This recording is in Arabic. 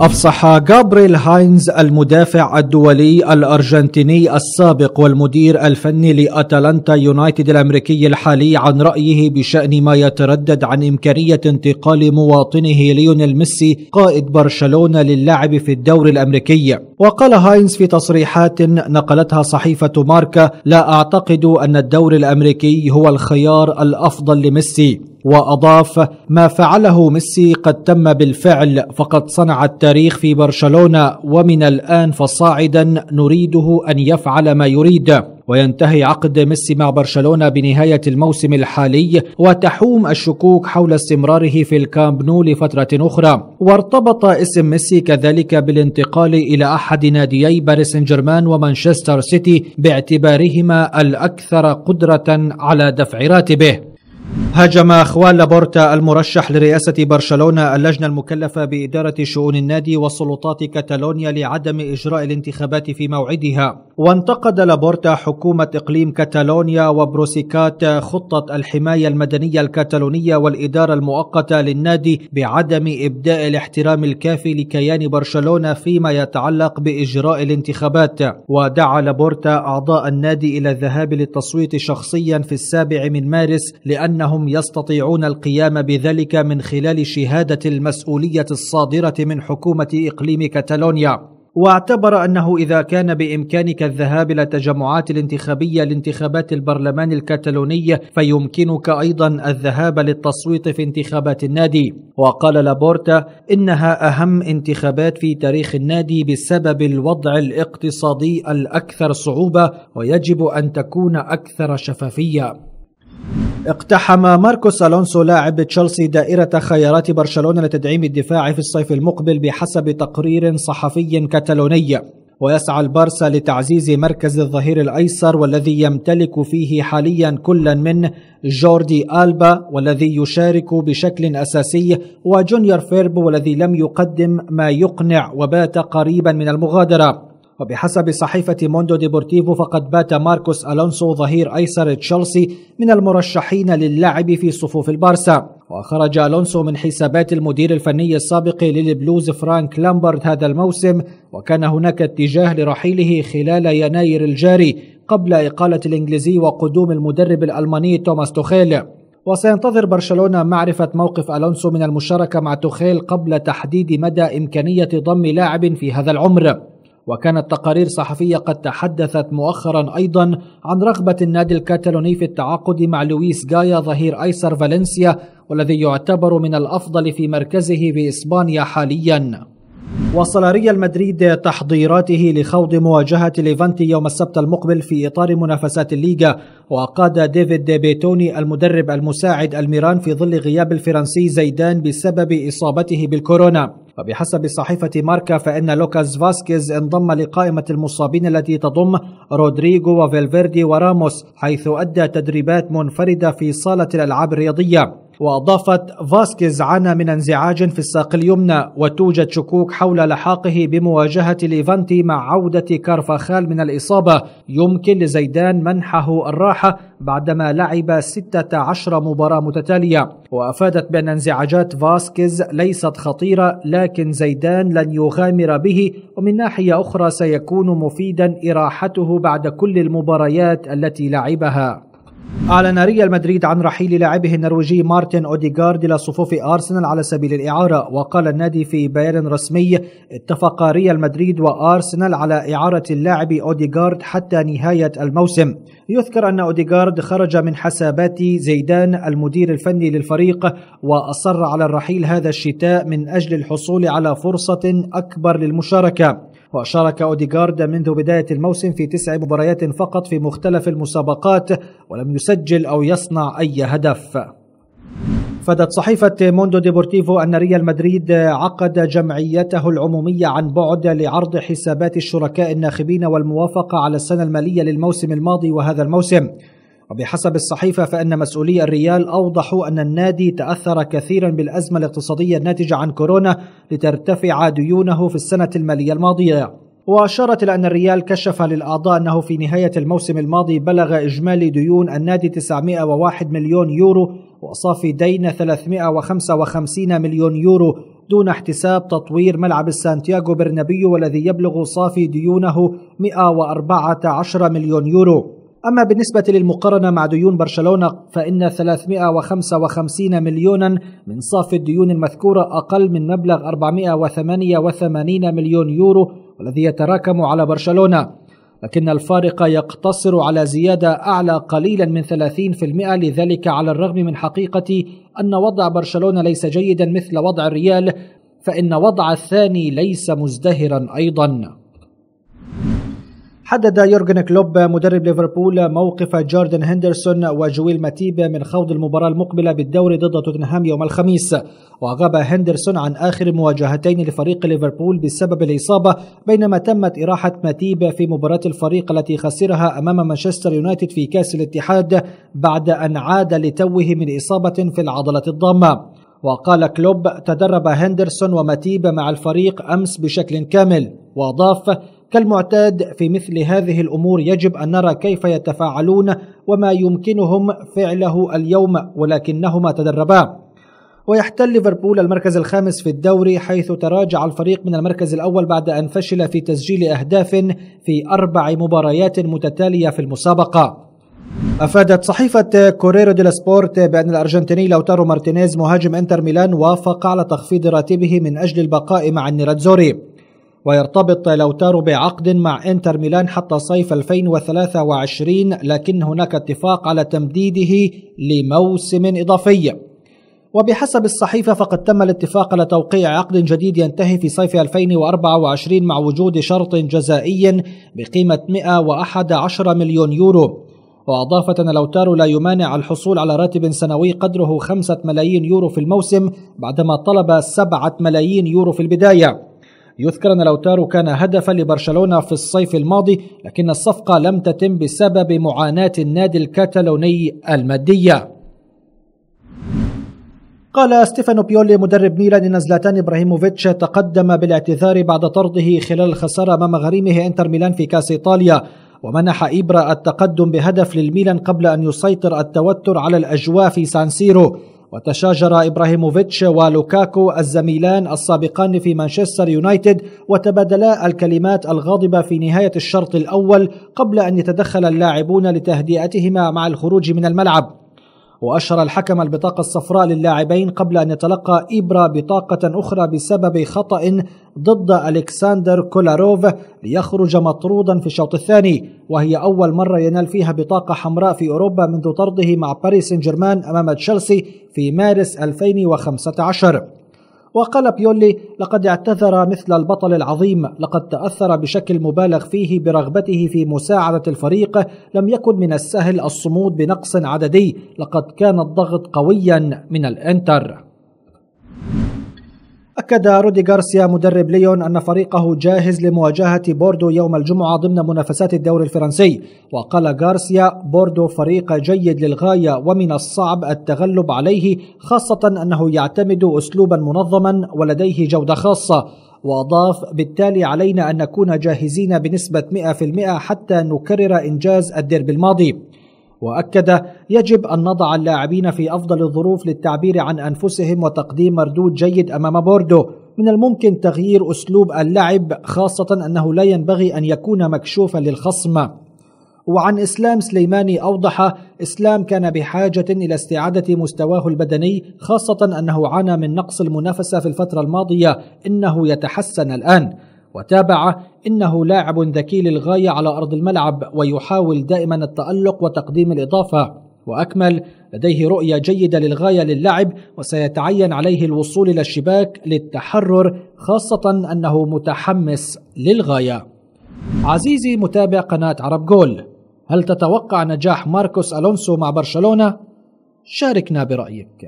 أفصح جابريل هاينز المدافع الدولي الأرجنتيني السابق والمدير الفني لأتلانتا يونايتد الأمريكي الحالي عن رأيه بشأن ما يتردد عن إمكانية انتقال مواطنه ليونيل ميسي قائد برشلونة للعب في الدوري الأمريكي. وقال هاينز في تصريحات نقلتها صحيفة ماركا: لا أعتقد أن الدوري الأمريكي هو الخيار الأفضل لميسي. وأضاف: ما فعله ميسي قد تم بالفعل، فقد صنع التاريخ في برشلونة، ومن الآن فصاعدا نريده أن يفعل ما يريد. وينتهي عقد ميسي مع برشلونة بنهاية الموسم الحالي، وتحوم الشكوك حول استمراره في الكامب نو لفترة أخرى. وارتبط اسم ميسي كذلك بالانتقال إلى أحد ناديي باريس سان جيرمان ومانشستر سيتي باعتبارهما الأكثر قدرة على دفع راتبه. هاجم خوان لابورتا المرشح لرئاسة برشلونة اللجنة المكلفة بإدارة شؤون النادي وسلطات كاتالونيا لعدم إجراء الانتخابات في موعدها. وانتقد لابورتا حكومة إقليم كاتالونيا وبروسيكات خطة الحماية المدنية الكاتالونية والإدارة المؤقتة للنادي بعدم إبداء الاحترام الكافي لكيان برشلونة فيما يتعلق بإجراء الانتخابات. ودعا لابورتا أعضاء النادي إلى الذهاب للتصويت شخصيا في 7 مارس، لأنهم يستطيعون القيام بذلك من خلال شهادة المسؤولية الصادرة من حكومة إقليم كاتالونيا. واعتبر أنه إذا كان بإمكانك الذهاب إلى التجمعات الانتخابية لانتخابات البرلمان الكاتالوني فيمكنك أيضا الذهاب للتصويت في انتخابات النادي. وقال لابورتا: إنها أهم انتخابات في تاريخ النادي بسبب الوضع الاقتصادي الأكثر صعوبة، ويجب أن تكون أكثر شفافية. اقتحم ماركوس ألونسو لاعب تشيلسي دائرة خيارات برشلونة لتدعيم الدفاع في الصيف المقبل بحسب تقرير صحفي كاتالوني. ويسعى البارسا لتعزيز مركز الظهير الأيسر والذي يمتلك فيه حاليا كلا من جوردي ألبا والذي يشارك بشكل أساسي، وجونيور فيرب والذي لم يقدم ما يقنع وبات قريبا من المغادرة. وبحسب صحيفة موندو ديبورتيفو فقد بات ماركوس ألونسو ظهير أيسر تشيلسي من المرشحين للعب في صفوف البارسا. وخرج ألونسو من حسابات المدير الفني السابق للبلوز فرانك لامبارد هذا الموسم، وكان هناك اتجاه لرحيله خلال يناير الجاري قبل إقالة الإنجليزي وقدوم المدرب الألماني توماس توخيل. وسينتظر برشلونة معرفة موقف ألونسو من المشاركة مع توخيل قبل تحديد مدى إمكانية ضم لاعب في هذا العمر. وكانت تقارير صحفية قد تحدثت مؤخرا أيضا عن رغبة النادي الكاتالوني في التعاقد مع لويس جايا ظهير أيسر فالنسيا والذي يعتبر من الأفضل في مركزه بإسبانيا حاليا. واصل ريال مدريد تحضيراته لخوض مواجهة ليفانتي يوم السبت المقبل في إطار منافسات الليغا. وقاد ديفيد بيتوني المدرب المساعد الميران في ظل غياب الفرنسي زيدان بسبب إصابته بالكورونا. وبحسب صحيفة ماركا فإن لوكاس فاسكيز انضم لقائمة المصابين التي تضم رودريغو وفيلفيردي وراموس، حيث أدى تدريبات منفردة في صالة الألعاب الرياضية. وأضافت: فاسكيز عانى من انزعاج في الساق اليمنى، وتوجد شكوك حول لحاقه بمواجهة ليفانتي مع عودة كارفاخال من الإصابة. يمكن لزيدان منحه الراحة بعدما لعب 16 مباراة متتالية. وأفادت بأن انزعاجات فاسكيز ليست خطيرة، لكن زيدان لن يغامر به، ومن ناحية أخرى سيكون مفيدا إراحته بعد كل المباريات التي لعبها. أعلن ريال مدريد عن رحيل لاعبه النرويجي مارتن أوديغارد إلى صفوف أرسنال على سبيل الإعارة. وقال النادي في بيان رسمي: اتفق ريال مدريد وأرسنال على إعارة اللاعب أوديغارد حتى نهاية الموسم. يذكر أن أوديغارد خرج من حسابات زيدان المدير الفني للفريق، وأصر على الرحيل هذا الشتاء من أجل الحصول على فرصة أكبر للمشاركة. وشارك أوديغارد منذ بداية الموسم في 9 مباريات فقط في مختلف المسابقات، ولم يسجل أو يصنع أي هدف. أفادت صحيفة موندو ديبورتيفو أن ريال مدريد عقد جمعيته العمومية عن بعد لعرض حسابات الشركاء الناخبين والموافقة على السنة المالية للموسم الماضي وهذا الموسم. وبحسب الصحيفة فإن مسؤولي الريال أوضحوا أن النادي تأثر كثيرا بالأزمة الاقتصادية الناتجة عن كورونا لترتفع ديونه في السنة المالية الماضية. وأشارت إلى أن الريال كشف للأعضاء أنه في نهاية الموسم الماضي بلغ إجمالي ديون النادي 901 مليون يورو، وصافي دين 355 مليون يورو، دون احتساب تطوير ملعب السانتياغو برنابيو والذي يبلغ صافي ديونه 114 مليون يورو. أما بالنسبة للمقارنة مع ديون برشلونة فإن 355 مليونا من صافي الديون المذكورة أقل من مبلغ 488 مليون يورو والذي يتراكم على برشلونة، لكن الفارق يقتصر على زيادة أعلى قليلا من 30%، لذلك على الرغم من حقيقة أن وضع برشلونة ليس جيدا مثل وضع الريال فإن وضع الثاني ليس مزدهرا أيضا. حدد يورجن كلوب مدرب ليفربول موقف جوردن هندرسون وجويل ماتيب من خوض المباراة المقبلة بالدوري ضد توتنهام يوم الخميس، وغاب هندرسون عن آخر مواجهتين لفريق ليفربول بسبب الإصابة، بينما تمت إراحة ماتيب في مباراة الفريق التي خسرها أمام مانشستر يونايتد في كأس الاتحاد بعد أن عاد لتوه من إصابة في العضلة الضامة. وقال كلوب: تدرب هندرسون وماتيب مع الفريق أمس بشكل كامل، وأضاف: كالمعتاد في مثل هذه الأمور يجب أن نرى كيف يتفاعلون وما يمكنهم فعله اليوم، ولكنهما تدربا. ويحتل ليفربول المركز الخامس في الدوري، حيث تراجع الفريق من المركز الأول بعد أن فشل في تسجيل أهداف في 4 مباريات متتالية في المسابقة. أفادت صحيفة كوريرو ديلا سبورت بأن الأرجنتيني لوتارو مارتينيز مهاجم إنتر ميلان وافق على تخفيض راتبه من أجل البقاء مع النيراتزوري. ويرتبط لوتارو بعقد مع إنتر ميلان حتى صيف 2023، لكن هناك اتفاق على تمديده لموسم إضافي. وبحسب الصحيفة فقد تم الاتفاق على توقيع عقد جديد ينتهي في صيف 2024 مع وجود شرط جزائي بقيمة 111 مليون يورو. وأضافت أن لوتارو لا يمانع الحصول على راتب سنوي قدره 5 ملايين يورو في الموسم بعدما طلب 7 ملايين يورو في البداية. يذكر أن لوتارو كان هدفا لبرشلونة في الصيف الماضي، لكن الصفقة لم تتم بسبب معاناة النادي الكتالوني المادية. قال ستيفانو بيولي مدرب ميلان إن زلاتان إبراهيموفيتش تقدم بالاعتذار بعد طرده خلال الخسارة أمام غريمه إنتر ميلان في كأس إيطاليا، ومنح إبرا التقدم بهدف للميلان قبل أن يسيطر التوتر على الأجواء في سانسيرو. وتشاجر إبراهيموفيتش ولوكاكو الزميلان السابقان في مانشستر يونايتد وتبادلا الكلمات الغاضبة في نهاية الشوط الأول قبل أن يتدخل اللاعبون لتهدئتهما مع الخروج من الملعب. وأشر الحكم البطاقة الصفراء للاعبين قبل أن يتلقى إبرا بطاقة أخرى بسبب خطأ ضد ألكساندر كولاروف ليخرج مطرودا في الشوط الثاني، وهي أول مرة ينال فيها بطاقة حمراء في أوروبا منذ طرده مع باريس سان جيرمان أمام تشيلسي في مارس 2015. وقال بيولي: لقد اعتذر مثل البطل العظيم، لقد تأثر بشكل مبالغ فيه برغبته في مساعدة الفريق، لم يكن من السهل الصمود بنقص عددي، لقد كان الضغط قويا من الإنتر. أكد رودي غارسيا مدرب ليون أن فريقه جاهز لمواجهة بوردو يوم الجمعة ضمن منافسات الدوري الفرنسي. وقال غارسيا: بوردو فريق جيد للغاية ومن الصعب التغلب عليه، خاصة أنه يعتمد أسلوبا منظما ولديه جودة خاصة. وأضاف: بالتالي علينا أن نكون جاهزين بنسبة 100% حتى نكرر إنجاز الديربي الماضي. وأكد: يجب أن نضع اللاعبين في أفضل الظروف للتعبير عن أنفسهم وتقديم مردود جيد أمام بوردو. من الممكن تغيير أسلوب اللعب، خاصة أنه لا ينبغي أن يكون مكشوفا للخصم. وعن إسلام سليماني أوضح: إسلام كان بحاجة إلى استعادة مستواه البدني، خاصة أنه عانى من نقص المنافسة في الفترة الماضية، إنه يتحسن الآن. وتابع: إنه لاعب ذكي للغاية على أرض الملعب ويحاول دائما التألق وتقديم الإضافة. وأكمل: لديه رؤية جيدة للغاية للعب، وسيتعين عليه الوصول إلى الشباك للتحرر، خاصة أنه متحمس للغاية. عزيزي متابع قناة عرب جول، هل تتوقع نجاح ماركوس ألونسو مع برشلونة؟ شاركنا برأيك.